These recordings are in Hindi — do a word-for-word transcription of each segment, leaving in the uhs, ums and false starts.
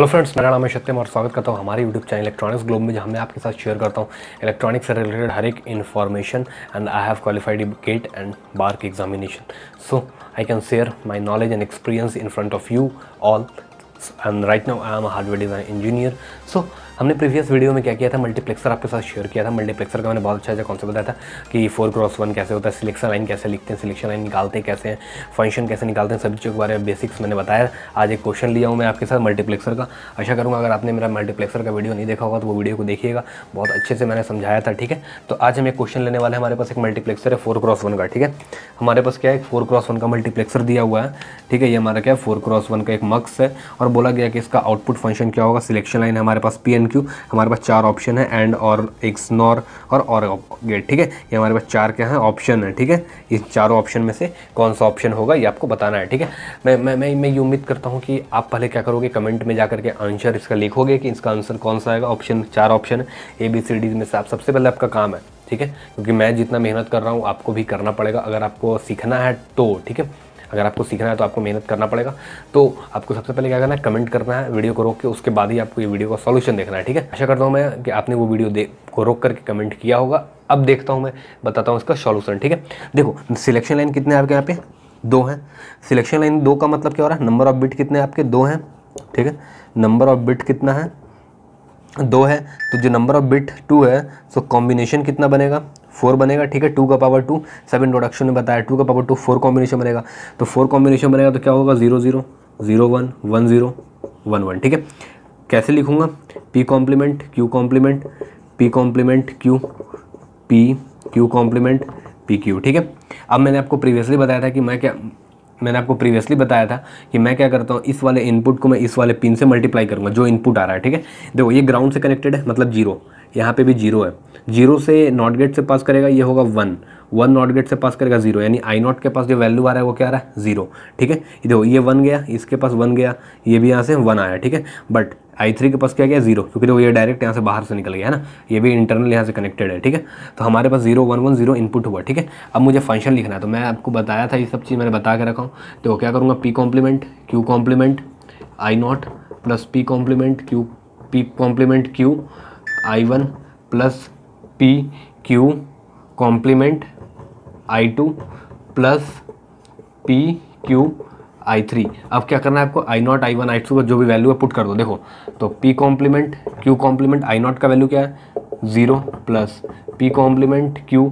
हेलो फ्रेंड्स, मेरा नाम है शत्रुघ्न और स्वागत करता हूँ हमारे यूट्यूब चैनल इलेक्ट्रॉनिक्स ग्लोब में, जहाँ मैं आपके साथ शेयर करता हूँ इलेक्ट्रॉनिक्स से रिलेटेड हर एक information. And I have qualified GATE and BARC examination, so I can share my knowledge and experience in front of you all. And right now I am hardware design engineer. So हमने प्रीवियस वीडियो में क्या किया था, मल्टीप्लेक्सर आपके साथ शेयर किया था। मल्टीप्लेक्सर का मैंने बहुत अच्छा अच्छा कॉन्सेप्ट बताया था कि फोर क्रॉस वन कैसे होता है, सिलेक्शन लाइन कैसे लिखते हैं, सिलेक्शन लाइन निकालते हैं कैसे हैं, फंक्शन कैसे निकालते हैं, सभी चीज़ों के बारे में बेसिक्स मैंने बताया। आज एक क्वेश्चन लिया हूँ मैं आपके साथ मल्टीप्लेक्सर का। आशा करूँगा अगर आपने मेरा मल्टीप्लेक्सर का वीडियो नहीं देखा होगा तो वो वीडियो को देखिएगा, बहुत अच्छे से मैंने समझाया था। ठीक है, तो आज हम एक क्वेश्चन लेने वाले हैं। हमारे पास एक मल्टीप्लेक्सर है फोर क्रॉस वन का। ठीक है, हमारे पास क्या है, फोर क्रॉस वन का मल्टीप्लेक्सर दिया हुआ है। ठीक है, ये हमारा क्या है, फोर क्रॉस वन का एक मक्स है और बोला गया कि इसका आउटपुट फंक्शन क्या होगा। सिलेक्शन लाइन हमारे पास पी एन क्यू, हमारे पास चार ऑप्शन है, एंड और एक स्नॉर और और गेट। ठीक है, ये हमारे पास चार क्या है ऑप्शन है। ठीक है, इन चारों ऑप्शन में से कौन सा ऑप्शन होगा ये आपको बताना है। ठीक है, मैं मैं मैं मैं ये उम्मीद करता हूँ कि आप पहले क्या करोगे, कमेंट में जाकर के आंसर इसका लिखोगे कि इसका आंसर कौन सा आएगा। ऑप्शन चार option A B C D में से आप सबसे पहले आपका काम है। ठीक है, क्योंकि मैं जितना मेहनत कर रहा हूँ आपको भी करना पड़ेगा अगर आपको सीखना है तो। ठीक है, अगर आपको सीखना है तो आपको मेहनत करना पड़ेगा। तो आपको सबसे पहले क्या करना है, कमेंट करना है वीडियो को रोक के, उसके बाद ही आपको ये वीडियो का सॉल्यूशन देखना है। ठीक है, आशा करता हूँ मैं कि आपने वो वीडियो दे को रोक करके कमेंट किया होगा। अब देखता हूँ मैं, बताता हूँ इसका सॉल्यूशन। ठीक है, देखो सिलेक्शन लाइन कितने आपके यहाँ पे, दो हैं। सिलेक्शन लाइन दो का मतलब क्या हो रहा है, नंबर ऑफ बिट कितने आपके, दो हैं। ठीक है, नंबर ऑफ बिट कितना है, दो है। तो जो नंबर ऑफ बिट टू है, सो कॉम्बिनेशन कितना बनेगा, फोर बनेगा। ठीक है, टू का पावर टू, सब इंट्रोडक्शन में बताया, टू का पावर टू फोर कॉम्बिनेशन बनेगा। तो फोर कॉम्बिनेशन बनेगा तो क्या होगा, zero zero zero one one zero one one. ठीक है, कैसे लिखूंगा, P complement Q complement P complement Q P Q complement P Q. ठीक है, अब मैंने आपको प्रीवियसली बताया था कि मैं क्या मैंने आपको प्रीवियसली बताया था कि मैं क्या करता हूँ, इस वाले इनपुट को मैं इस वाले पिन से मल्टीप्लाई करूँगा जो इनपुट आ रहा है। ठीक है, देखो ये ग्राउंड से कनेक्टेड है मतलब जीरो, यहाँ पे भी जीरो है। जीरो से नॉट गेट से पास करेगा, ये होगा वन, वन नॉट गेट से पास करेगा जीरो, यानी आई नॉट के पास जो वैल्यू आ रहा है वो क्या आ रहा है, जीरो। ठीक है, देखो ये वन गया, इसके पास वन गया, ये भी यहाँ से वन आया। ठीक है, बट आई थ्री के पास क्या गया, जीरो, क्योंकि देखो ये डायरेक्ट यहाँ से बाहर से निकल गया है ना, ये भी इंटरनल यहाँ से कनेक्टेड है। ठीक है, तो हमारे पास zero one one zero input हुआ। ठीक है, अब मुझे फंक्शन लिखना है, तो मैं आपको बताया था, ये सब चीज़ मैंने बता के रखा हूँ। तो क्या करूँगा, P complement Q complement I naught plus P complement Q P complement Q I one plus P Q complement I two plus P Q I three. अब क्या करना है आपको, I naught I one I two का जो भी वैल्यू है पुट कर दो। देखो तो P complement Q complement I naught का वैल्यू क्या है, zero, plus P complement Q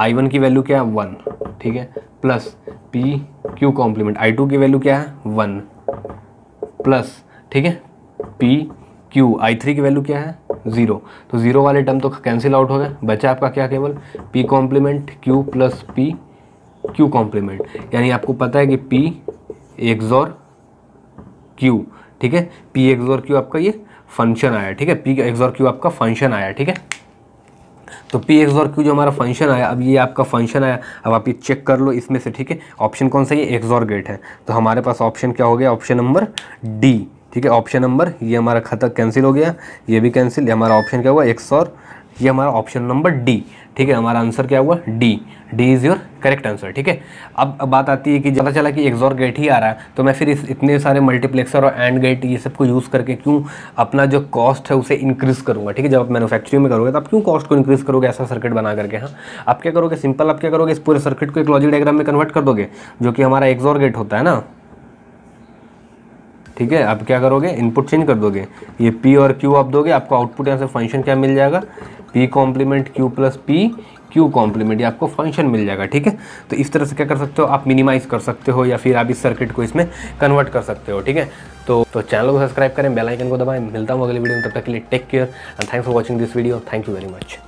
I one की वैल्यू क्या है, वन। ठीक है, plus P Q complement I two की वैल्यू क्या है, वन, प्लस ठीक है पी क्यू आई थ्री की वैल्यू क्या है, जीरो। तो जीरो वाले टर्म तो कैंसिल आउट हो गए, बचा आपका क्या केवल P complement Q plus P Q complement, यानी आपको पता है कि पी एक्स और क्यू। ठीक है, पी एक्स और क्यू आपका ये फंक्शन आया। ठीक है, पी एक्स और क्यू आपका फंक्शन आया। ठीक है, तो पी एक्स और क्यू जो हमारा फंक्शन आया, अब ये आपका फंक्शन आया। अब आप ये चेक कर लो इसमें से, ठीक है, ऑप्शन कौन सा, ये एक्स और गेट है। तो हमारे पास ऑप्शन क्या हो गया, ऑप्शन नंबर डी। ठीक है, ऑप्शन नंबर ये हमारा खत्म कैंसिल हो गया, ये भी कैंसिल, ये हमारा ऑप्शन क्या हुआ, एक्स और, ये हमारा ऑप्शन नंबर डी। ठीक है, हमारा आंसर क्या हुआ, D. D is your correct answer. ठीक है, अब अब बात आती है कि पता चला कि एक्सॉर गेट ही आ रहा है, तो मैं फिर इस इतने सारे मल्टीप्लेक्सर और एंड गेट ये सब को यूज़ करके क्यों अपना जो कॉस्ट है उसे इंक्रीज़ करूँगा। ठीक है, जब आप मैनुफैक्चरिंग में करोगे तो आप क्यों कॉस्ट को इंक्रीज़ करोगे ऐसा सर्किट बना करके। हाँ, आप क्या करोगे, सिंपल आप क्या करोगे, इस पूरे सर्किट को एक लॉजिक डायग्राम में कन्वर्ट कर दोगे जो कि हमारा एक्सॉर गेट होता है ना। ठीक है, आप क्या करोगे, इनपुट चेंज कर दोगे, ये P और Q आप दोगे, आपको आउटपुट यहाँ से फंक्शन क्या मिल जाएगा, P complement Q plus P Q complement, ये आपको फंक्शन मिल जाएगा। ठीक है, तो इस तरह से क्या कर सकते हो आप, मिनिमाइज़ कर सकते हो या फिर आप इस सर्किट को इसमें कन्वर्ट कर सकते हो। ठीक है, तो तो चैनल को सब्सक्राइब करें, बेल आइकन को दबाएं। मिलता हूँ अगले वीडियो में, तब तक के लिए take care and thanks for watching this video. Thank you very much.